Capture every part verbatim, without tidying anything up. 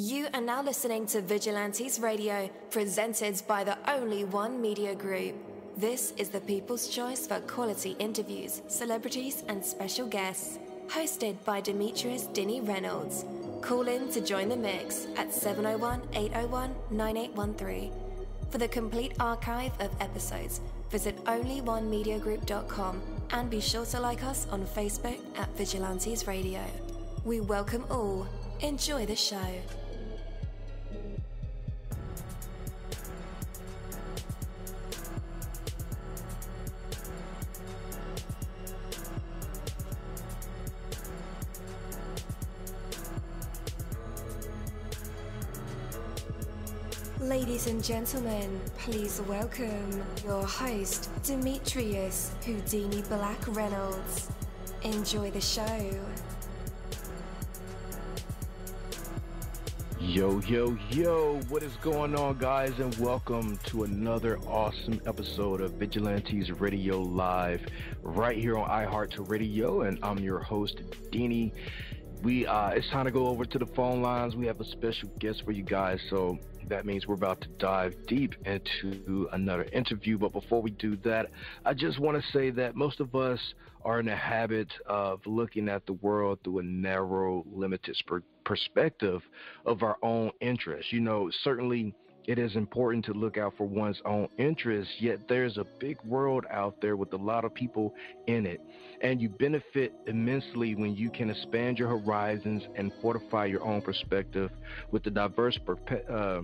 You are now listening to Vigilantes Radio, presented by the Only One Media Group. This is the people's choice for quality interviews, celebrities and special guests. Hosted by Demetrius Houdini Reynolds. Call in to join the mix at seven oh one, eight oh one, nine eight one three. For the complete archive of episodes, visit only one media group dot com and be sure to like us on Facebook at Vigilantes Radio. We welcome all. Enjoy the show. Ladies and gentlemen, please welcome your host, Demetrius Houdini Black Reynolds. Enjoy the show. Yo, yo, yo, what is going on, guys, and welcome to another awesome episode of Vigilantes Radio Live right here on iHeart Radio, and I'm your host, Dini. We, uh, it's time to go over to the phone lines. We have a special guest for you guys, so that means we're about to dive deep into another interview. But before we do that, I just want to say that most of us are in the habit of looking at the world through a narrow, limited per perspective of our own interests. You know, certainly it is important to look out for one's own interests, yet there's a big world out there with a lot of people in it. And you benefit immensely when you can expand your horizons and fortify your own perspective with the diverse, uh,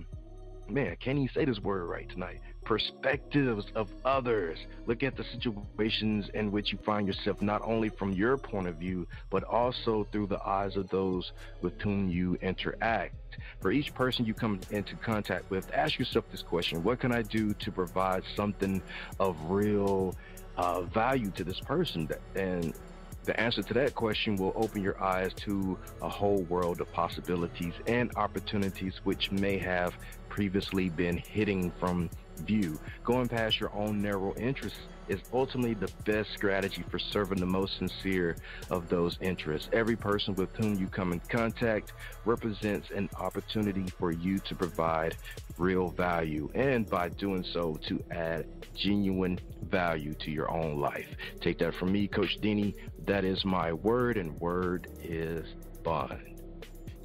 man, can't even say this word right tonight, perspectives of others. Look at the situations in which you find yourself, not only from your point of view, but also through the eyes of those with whom you interact. For each person you come into contact with, ask yourself this question: what can I do to provide something of real uh, value to this person? And the answer to that question will open your eyes to a whole world of possibilities and opportunities which may have previously been hidden from view. Going past your own narrow interests is ultimately the best strategy for serving the most sincere of those interests. Every person with whom you come in contact represents an opportunity for you to provide real value, and by doing so, to add genuine value to your own life. Take that from me, Coach Dini. That is my word, and word is bond.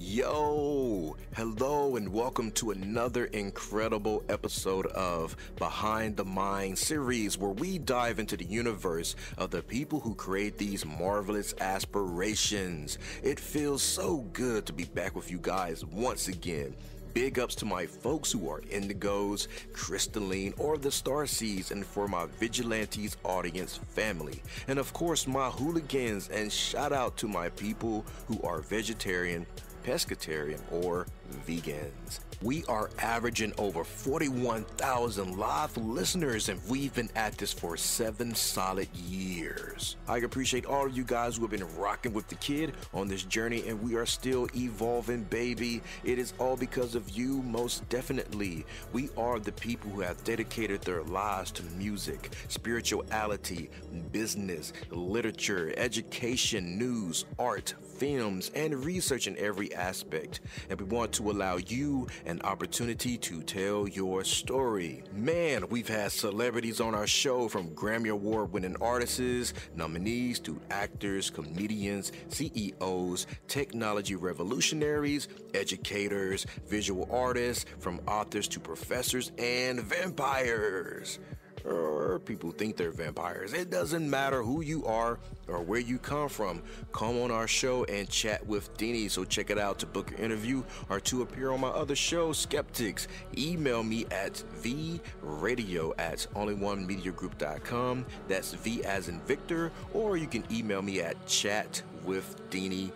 Yo, hello, and welcome to another incredible episode of Behind the Mind series, where we dive into the universe of the people who create these marvelous aspirations. It feels so good to be back with you guys once again. Big ups to my folks who are Indigos, Crystalline, or the Starseeds, and for my Vigilantes audience family. And of course, my hooligans, and shout out to my people who are vegetarian, pescatarian, or vegans. We are averaging over forty-one thousand live listeners, and we've been at this for seven solid years. I appreciate all of you guys who have been rocking with the kid on this journey, and we are still evolving, baby. It is all because of you, most definitely. We are the people who have dedicated their lives to music, spirituality, business, literature, education, news, art, films, and research in every aspect. And we want to allow you an opportunity to tell your story. Man, we've had celebrities on our show, from Grammy Award-winning artists, nominees, to actors, comedians, C E Os, technology revolutionaries, educators, visual artists, from authors to professors and vampires. Or people think they're vampires. It doesn't matter who you are or where you come from. Come on our show and chat with Dini. So check it out. To book your interview or to appear on my other show, Skeptics, email me at v radio at only one media group dot com. That's V as in Victor. Or you can email me at chat with Dini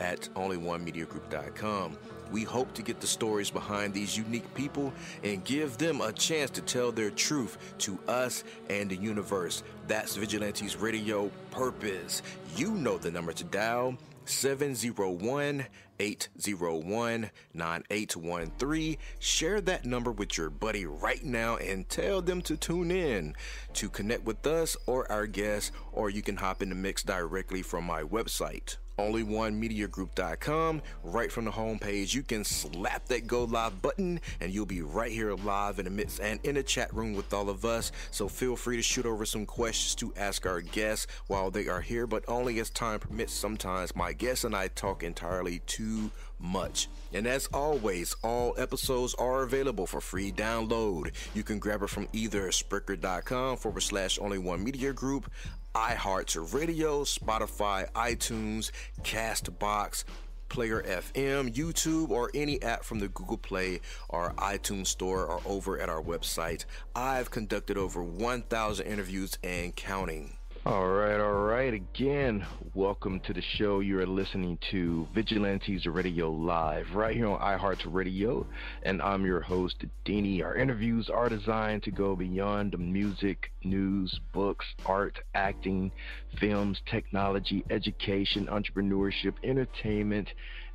at only one media group dot com. We hope to get the stories behind these unique people and give them a chance to tell their truth to us and the universe. That's Vigilantes Radio purpose. You know the number to dial, seven oh one, eight oh one, nine eight one three. Share that number with your buddy right now and tell them to tune in to connect with us or our guests, or you can hop in the mix directly from my website, only one media group dot com. Right from the homepage, you can slap that go live button and you'll be right here live in the midst and in the chat room with all of us. So feel free to shoot over some questions to ask our guests while they are here, but only as time permits. Sometimes my guests and I talk entirely too much. And as always, all episodes are available for free download. You can grab it from either Spreaker.com forward slash Only One Media Group, iHeart Radio, Spotify, iTunes, Castbox, Player F M, YouTube, or any app from the Google Play or iTunes Store, or over at our website. I've conducted over one thousand interviews and counting. All right, all right. Again, welcome to the show. You are listening to Vigilantes Radio Live right here on iHeart Radio, and I'm your host, Dini. Our interviews are designed to go beyond the music, news, books, art, acting, films, technology, education, entrepreneurship, entertainment,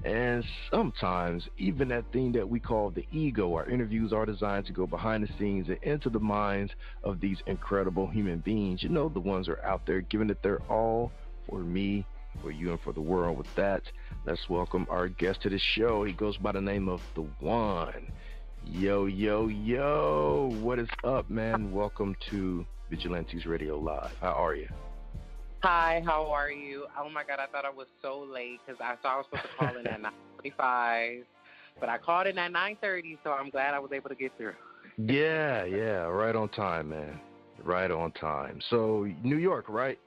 and sometimes even that thing that we call the ego. Our interviews are designed to go behind the scenes and into the minds of these incredible human beings. You know, the ones that are out there giving it their all for me, for you, and for the world. With that, let's welcome our guest to the show. He goes by the name of The One. Yo, yo, yo, what is up, man? Welcome to Vigilantes Radio Live. How are you? Hi, how are you? Oh my God, I thought I was so late because I thought I was supposed to call in at nine forty-five, but I called in at nine thirty, so I'm glad I was able to get through. Yeah, yeah, right on time, man. Right on time. So, New York, right?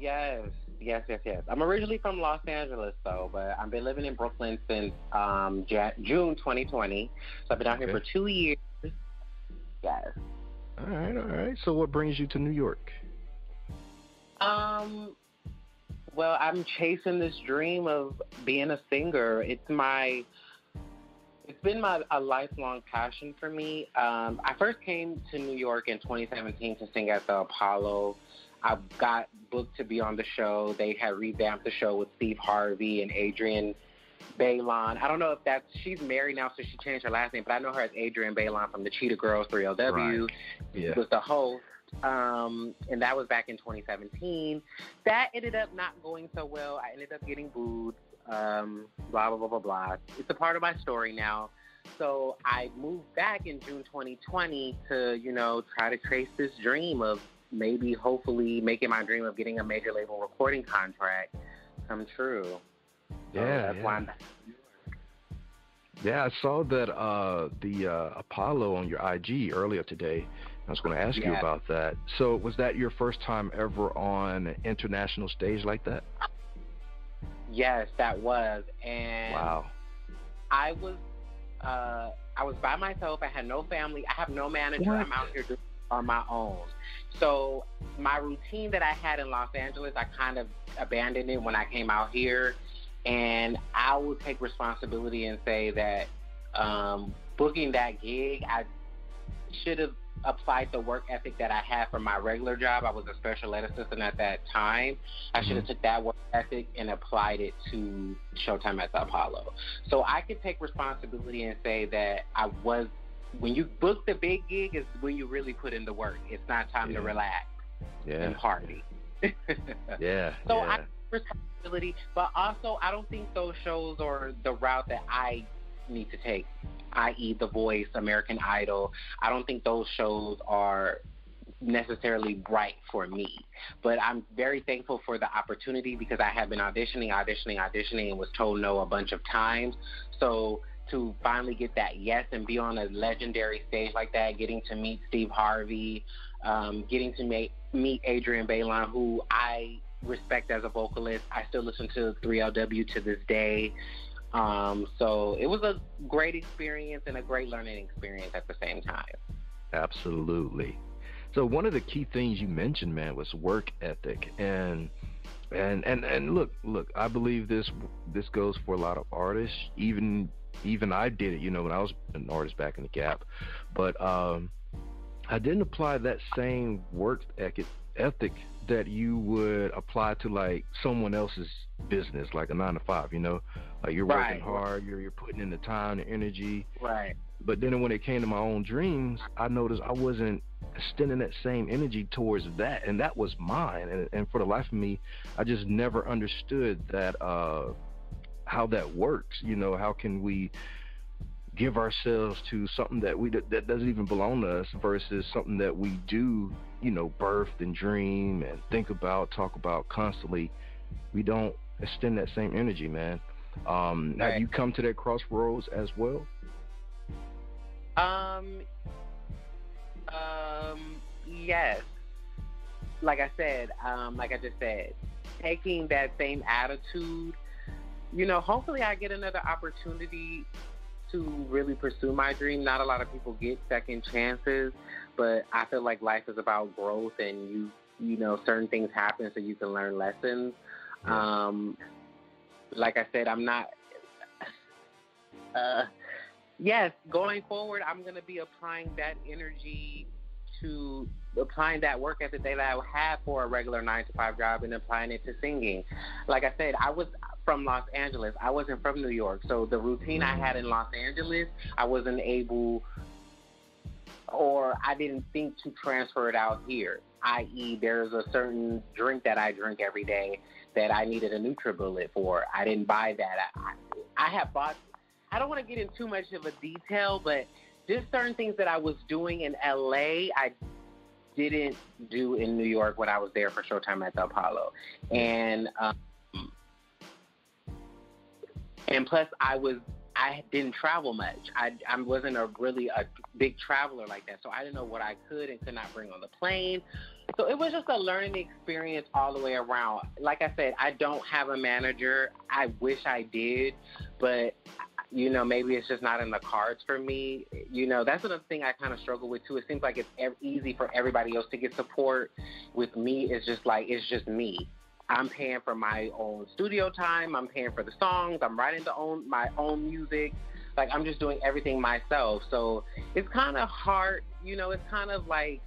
Yes, yes, yes, yes. I'm originally from Los Angeles, though, but I've been living in Brooklyn since um, June twenty twenty. So I've been out okay. here for two years. Yes. All right, all right. So what brings you to New York? Um, well, I'm chasing this dream of being a singer. It's my... It's been my, a lifelong passion for me. Um, I first came to New York in twenty seventeen to sing at the Apollo. I got booked to be on the show. They had revamped the show with Steve Harvey and Adrienne Bailon. I don't know if that's... She's married now, so she changed her last name, but I know her as Adrienne Bailon from the Cheetah Girls, three L W. Right. Yeah. She was the host. Um, and that was back in twenty seventeen. That ended up not going so well. I ended up getting booed. Um, blah, blah, blah, blah, blah. It's a part of my story now. So I moved back in June twenty twenty to, you know, try to trace this dream of maybe hopefully making my dream of getting a major label recording contract come true. Yeah. So that's why I'm back. Yeah, I saw that uh, the uh, Apollo on your I G earlier today. I was going to ask yeah. you about that. So was that your first time ever on an international stage like that? Yes, that was. And wow. I was uh, I was by myself. I had no family. I have no manager. What? I'm out here doing it on my own. So my routine that I had in Los Angeles, I kind of abandoned it when I came out here. And I will take responsibility and say that um, booking that gig, I should have applied the work ethic that I had for my regular job. I was a special ed assistant at that time. I should have took that work ethic and applied it to Showtime at the Apollo. So I could take responsibility and say that I was, when you book the big gig is when you really put in the work. It's not time yeah. to relax yeah. and party. yeah. yeah. So I took responsibility, but also I don't think those shows are the route that I need to take, that is. The Voice, American Idol. I don't think those shows are necessarily right for me. But I'm very thankful for the opportunity because I have been auditioning, auditioning, auditioning, and was told no a bunch of times. So to finally get that yes and be on a legendary stage like that, getting to meet Steve Harvey, um, getting to meet, meet Adrienne Bailon, who I respect as a vocalist. I still listen to three L W to this day. Um, so it was a great experience and a great learning experience at the same time. Absolutely. So one of the key things you mentioned, man, was work ethic. And, and, and, and look, look, I believe this, this goes for a lot of artists. Even, even I did it, you know, when I was an artist back in the gap, but, um, I didn't apply that same work ethic that you would apply to like someone else's business, like a nine to five, you know, like you're right. working hard, you're, you're putting in the time, the energy, right? But then when it came to my own dreams, I noticed I wasn't extending that same energy towards that, and that was mine. And, and for the life of me, I just never understood that uh, how that works. You know, how can we give ourselves to something that we that doesn't even belong to us versus something that we do, you know, birth and dream and think about, talk about constantly. We don't extend that same energy, man. Um, right. Have you come to that crossroads as well? Um. Um. Yes. Like I said, um, like I just said, taking that same attitude. You know, hopefully I get another opportunity to really pursue my dream. Not a lot of people get second chances, but I feel like life is about growth, and you, you know, certain things happen so you can learn lessons. Um, like I said, I'm not. Uh, yes, going forward, I'm going to be applying that energy to applying that work ethic that I had for a regular nine to five job and applying it to singing. Like I said, I was from Los Angeles. I wasn't from New York. So the routine I had in Los Angeles, I wasn't able, or I didn't think to transfer it out here. that is, there's a certain drink that I drink every day that I needed a NutriBullet for. I didn't buy that. I, I have bought, I don't want to get into too much of a detail, but there's certain things that I was doing in L A I didn't do in New York when I was there for Showtime at the Apollo. And, um, and plus I was, I didn't travel much. I, I wasn't a really a big traveler like that. So I didn't know what I could and could not bring on the plane. So it was just a learning experience all the way around. Like I said, I don't have a manager. I wish I did, but you know, maybe it's just not in the cards for me. You know, that's another thing I kind of struggle with too. It seems like it's ev- easy for everybody else to get support. With me, it's just like, it's just me. I'm paying for my own studio time. I'm paying for the songs. I'm writing the own my own music. Like, I'm just doing everything myself. So it's kind of hard. You know, it's kind of like,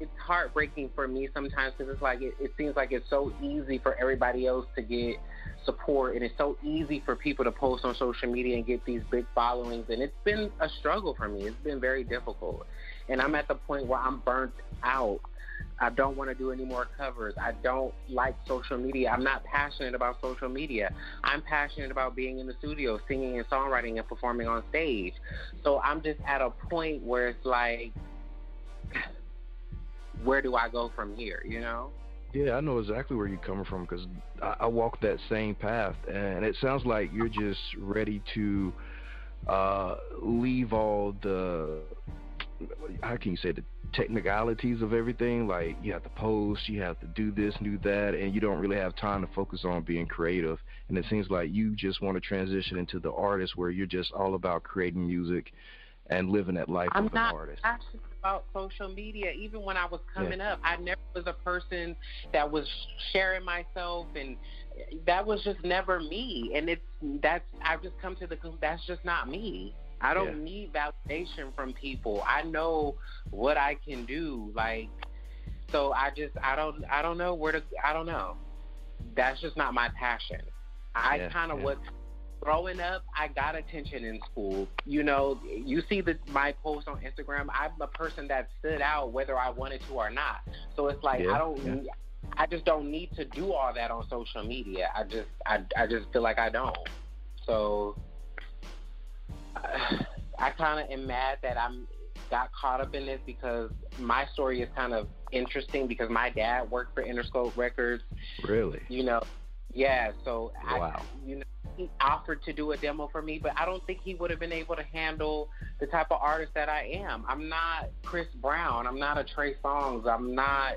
it's heartbreaking for me sometimes because it's like, it, it seems like it's so easy for everybody else to get support. And it's so easy for people to post on social media and get these big followings. And it's been a struggle for me. It's been very difficult. And I'm at the point where I'm burnt out. I don't want to do any more covers. I don't like social media. I'm not passionate about social media. I'm passionate about being in the studio, singing and songwriting and performing on stage. So I'm just at a point where it's like, where do I go from here, you know? Yeah, I know exactly where you're coming from because I, I walk that same path. And it sounds like you're just ready to uh, leave all the... how can you say the technicalities of everything? Like you have to post, you have to do this, do that, and you don't really have time to focus on being creative. And it seems like you just want to transition into the artist where you're just all about creating music and living that life I'm of an artist. I'm not passionate about social media. Even when I was coming yeah. up, I never was a person that was sharing myself, and that was just never me. And it's that's I've just come to the that's just not me. I don't yeah. need validation from people. I know what I can do. Like, so I just, I don't, I don't know where to, I don't know. That's just not my passion. I yeah, kind of yeah. was growing up. I got attention in school. You know, you see the, my posts on Instagram. I'm a person that stood out whether I wanted to or not. So it's like, yeah, I don't, yeah. I just don't need to do all that on social media. I just, I, I just feel like I don't. So I kind of am mad that I got caught up in this because my story is kind of interesting because my dad worked for Interscope Records. Really? You know, yeah. So wow. I, you know, he offered to do a demo for me, but I don't think he would have been able to handle the type of artist that I am. I'm not Chris Brown. I'm not a Trey Songz. I'm not,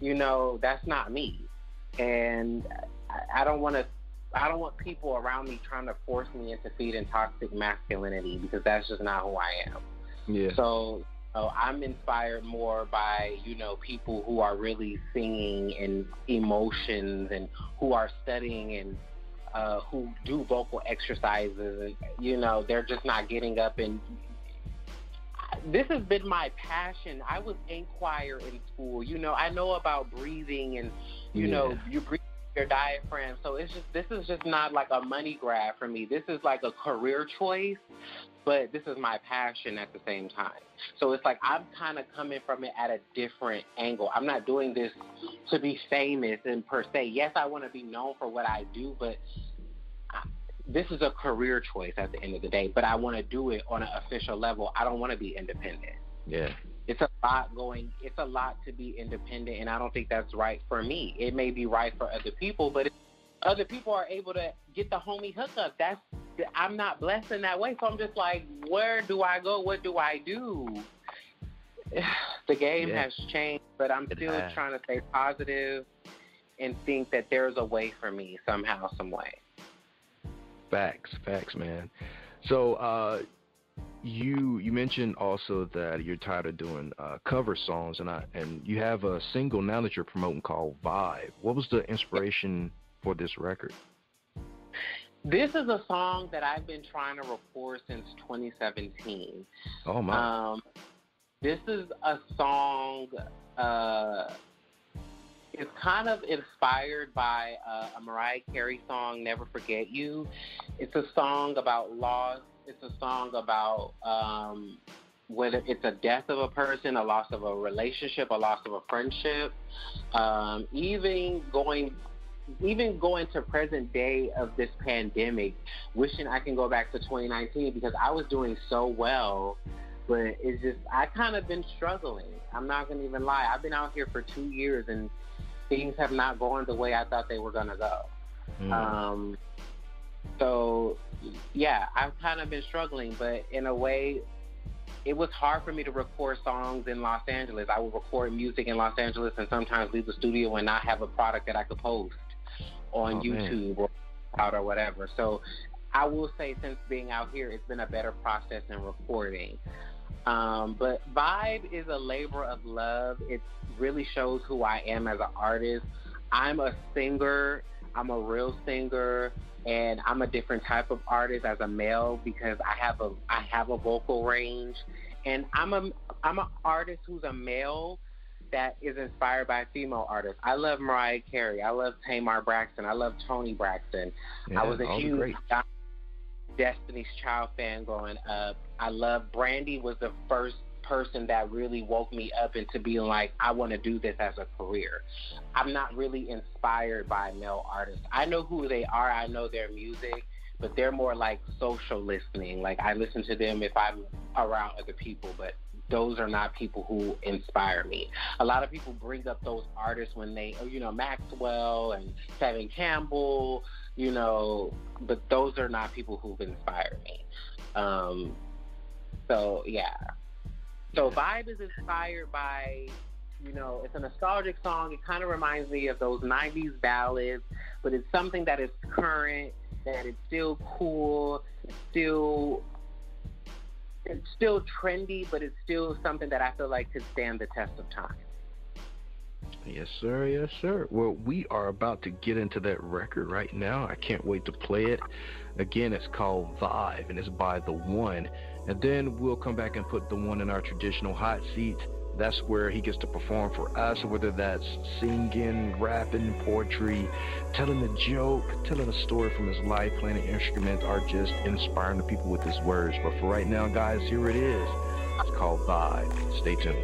you know, that's not me. And I, I don't want to. I don't want people around me trying to force me into feeding toxic masculinity because that's just not who I am. Yeah. So, so I'm inspired more by, you know, people who are really singing and emotions and who are studying and uh, who do vocal exercises. And, you know, they're just not getting up and... This has been my passion. I was in choir in school. You know, I know about breathing and, you yeah. know, you breathe your diaphragm. So it's just, this is just not like a money grab for me. This is like a career choice, but this is my passion at the same time. So it's like I'm kind of coming from it at a different angle. I'm not doing this to be famous and per se. Yes, I want to be known for what I do, but I, this is a career choice at the end of the day. But I want to do it on an official level. I don't want to be independent. Yeah. It's a lot going, it's a lot to be independent, and I don't think that's right for me. It may be right for other people, but if other people are able to get the homie hookup, that's, I'm not blessed in that way. So I'm just like, where do I go? What do I do? The game yeah. has changed, but I'm still yeah. trying to stay positive and think that there's a way for me somehow, some way. Facts, facts, man. So, uh, You you mentioned also that you're tired of doing uh, cover songs, and I and you have a single now that you're promoting called Vibe. What was the inspiration for this record? This is a song that I've been trying to record since twenty seventeen. Oh my! Um, this is a song. Uh, It's kind of inspired by uh, a Mariah Carey song, Never Forget You. It's a song about loss. It's a song about um, whether it's a death of a person, a loss of a relationship, a loss of a friendship. Um, even going, even going to present day of this pandemic, wishing I can go back to twenty nineteen because I was doing so well. But it's just, I kind of been struggling. I'm not going to even lie. I've been out here for two years and things have not gone the way I thought they were going to go. Mm. Um, so, yeah, I've kind of been struggling. But in a way, it was hard for me to record songs in Los Angeles. I would record music in Los Angeles and sometimes leave the studio and not have a product that I could post on oh, YouTube man. or or whatever. So I will say since being out here, it's been a better process in recording. Um, but Vibe is a labor of love. It really shows who I am as an artist. I'm a singer. I'm a real singer, and I'm a different type of artist as a male because I have a I have a vocal range, and I'm a I'm an artist who's a male that is inspired by female artists. I love Mariah Carey. I love Tamar Braxton. I love Toni Braxton. Yeah, I was a huge Destiny's Child fan growing up. I love Brandy was the first person that really woke me up into being like, I want to do this as a career. I'm not really inspired by male artists. I know who they are. I know their music, but they're more like social listening. Like I listen to them if I'm around other people, but those are not people who inspire me. A lot of people bring up those artists when they, you know, Maxwell and Kevin Campbell, you know, but those are not people who've inspired me. Um, so, yeah. So Vibe is inspired by, you know, it's a nostalgic song. It kind of reminds me of those nineties ballads, but it's something that is current, that it's still cool, it's still... It's still trendy, but it's still something that I feel like could stand the test of time. Yes, sir. Yes, sir. Well, we are about to get into that record right now. I can't wait to play it. Again, it's called Vibe, and it's by The One. And then we'll come back and put The One in our traditional hot seat. That's where he gets to perform for us, whether that's singing, rapping, poetry, telling a joke, telling a story from his life, playing an instrument, or just inspiring the people with his words. But for right now, guys, here it is. It's called Vibe. Stay tuned.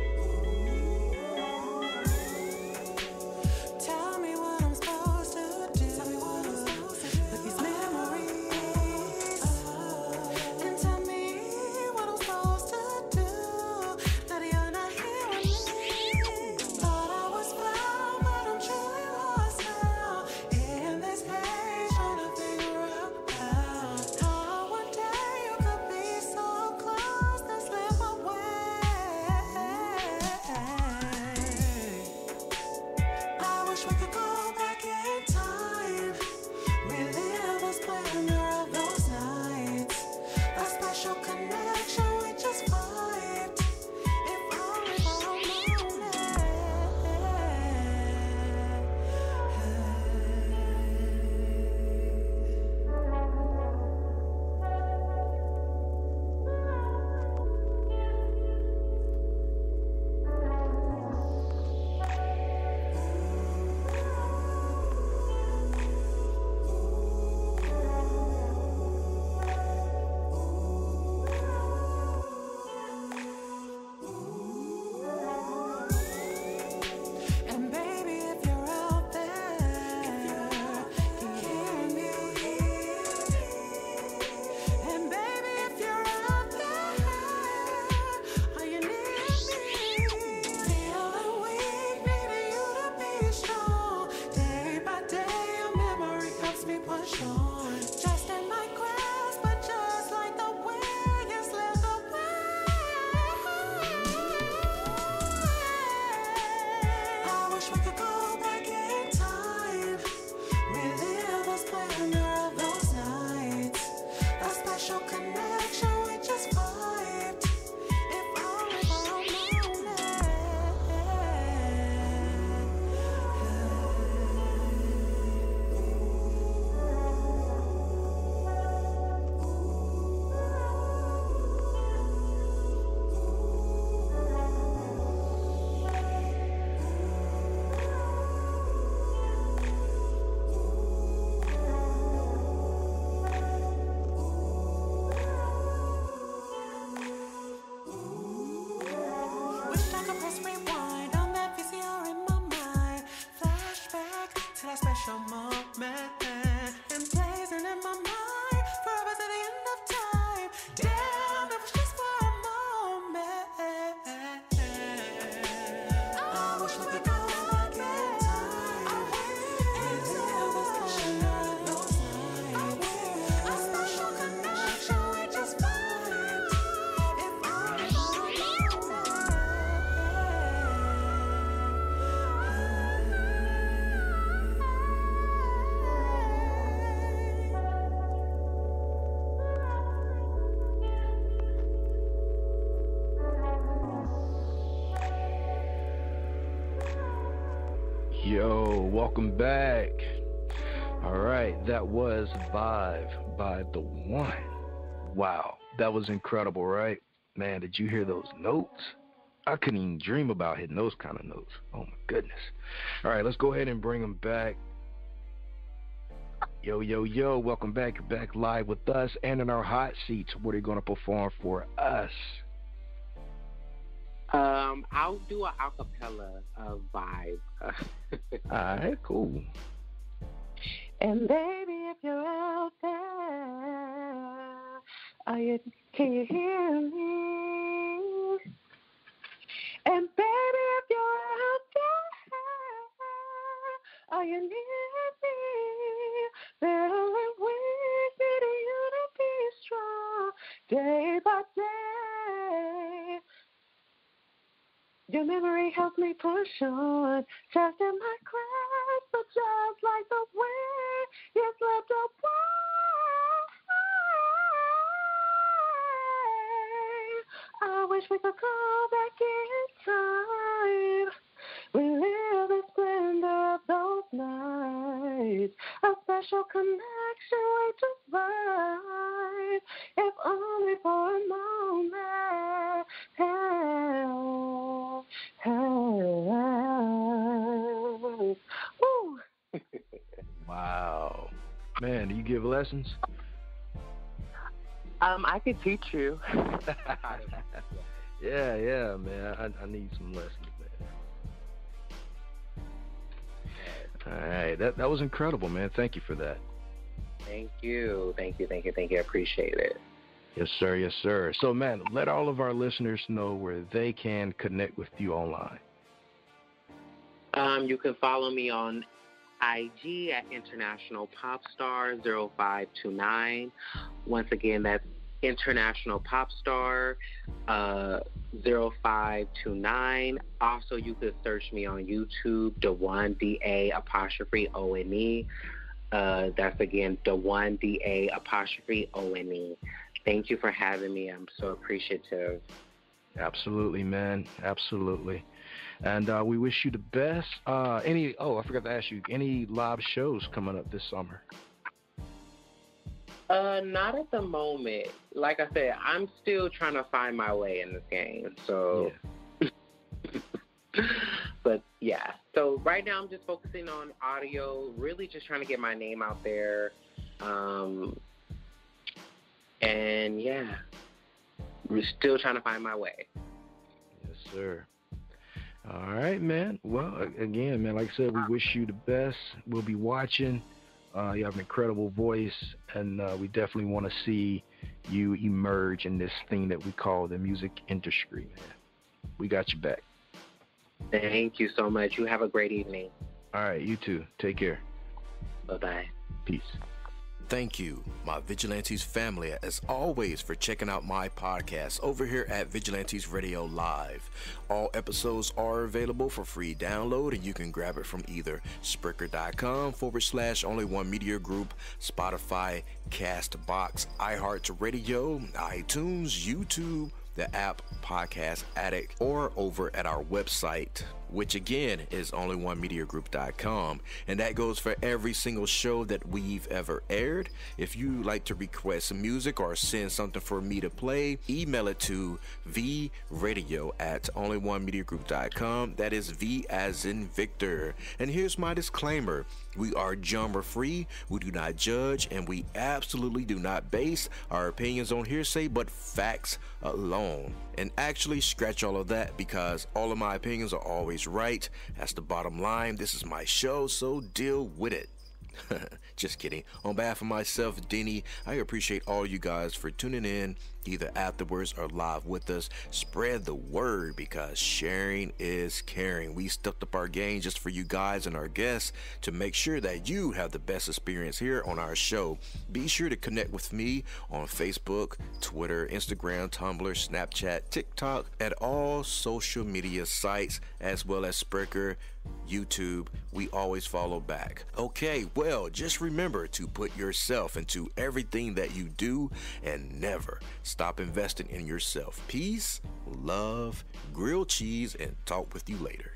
Press rewind on that V C R in my mind. Flashback to that special moment. And blazing in my mind forever to the end of time. Damn, that was just for a moment. I wish we could go back in time. I wish we could go back in time. I wish a special connection we just find. If I Yo, welcome back. Alright, that was Vibe by The One. Wow, that was incredible, right? Man, did you hear those notes? I couldn't even dream about hitting those kind of notes. Oh my goodness. Alright, let's go ahead and bring them back. Yo, yo, yo, welcome back. You're back live with us and in our hot seats. What are you going to perform for us? Um, I'll do an acapella uh, vibe. All right, cool. And baby, if you're out there, are you, can you hear me? And baby, if you're out there, are you near me? There are ways for you to be strong day by day. Your memory helped me push on, just in my grasp, but just like the wind, you slipped away. I wish we could go back in time, relive the splendor of those nights, a special connection we just find, if only for a moment. Hey, hey, hey. Wow. Man, do you give lessons? Um, I could teach you. Yeah, yeah, man. I, I need some lessons, man. All right. That, that was incredible, man. Thank you for that. Thank you. Thank you, thank you, thank you. I appreciate it. Yes, sir. Yes, sir. So, man, let all of our listeners know where they can connect with you online. Um, you can follow me on I G at International Popstar zero five two nine. Once again, that's International Popstar uh, zero five two nine. Also, you could search me on YouTube, Da'One, D-A apostrophe O N E. Uh, that's, again, Da'One, D-A apostrophe O N E. Thank you for having me. I'm so appreciative. Absolutely, man. Absolutely. And uh, we wish you the best. Uh, any? Oh, I forgot to ask you, any live shows coming up this summer? Uh, not at the moment. Like I said, I'm still trying to find my way in this game. So, yeah. But yeah. So right now I'm just focusing on audio, really just trying to get my name out there. Um, and yeah, we're still trying to find my way. Yes, sir. All right, man. Well, again, man, like I said, we wish you the best. We'll be watching. Uh, you have an incredible voice, and uh, we definitely want to see you emerge in this thing that we call the music industry, man. We got you back. Thank you so much. You have a great evening. All right, you too. Take care. Bye-bye. Peace. Thank you, my Vigilantes family, as always, for checking out my podcast over here at Vigilantes Radio Live. All episodes are available for free download, and you can grab it from either Spreaker.com forward slash Only One Media Group, Spotify, Castbox, iHeart Radio, iTunes, YouTube, the app Podcast Addict, or over at our website, which again is only one media group dot com. And that goes for every single show that we've ever aired. If you like to request some music or send something for me to play, email it to v radio at only one media group dot com. That is V as in Victor. And here's my disclaimer. We are genre free, we do not judge, and we absolutely do not base our opinions on hearsay but facts alone. And actually, scratch all of that, because all of my opinions are always right. That's the bottom line. This is my show, so deal with it. Just kidding. On behalf of myself, Dini, I appreciate all you guys for tuning in, either afterwards or live with us. Spread the word, because sharing is caring. We stepped up our game just for you guys and our guests to make sure that you have the best experience here on our show. Be sure to connect with me on Facebook, Twitter, Instagram, Tumblr, Snapchat, TikTok, at all social media sites, as well as Spreaker, YouTube. We always follow back. Okay, well, just remember to put yourself into everything that you do and never stop investing in yourself. Peace, love, grilled cheese, and talk with you later.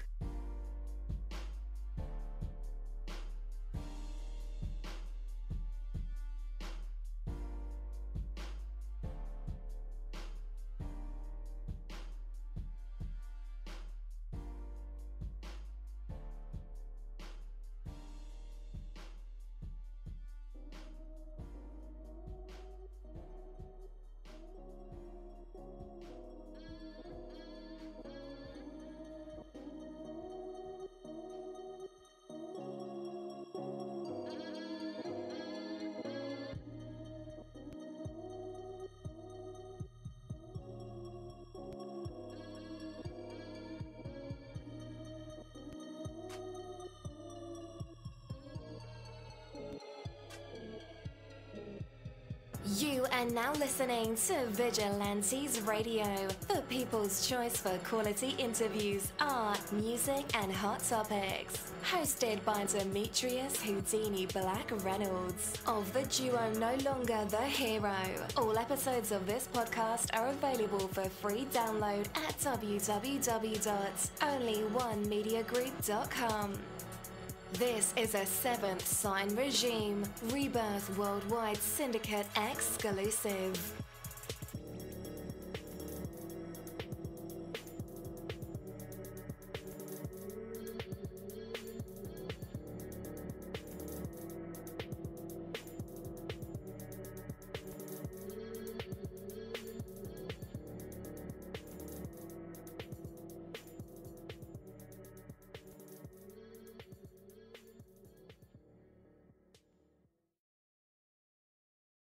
You are now listening to Vigilantes Radio, the people's choice for quality interviews, art, music, and hot topics. Hosted by Demetrius Houdini Black Reynolds of the duo No Longer the Hero. All episodes of this podcast are available for free download at w w w dot only one media group dot com. This is a Seventh Sign Regime Rebirth Worldwide Syndicate exclusive.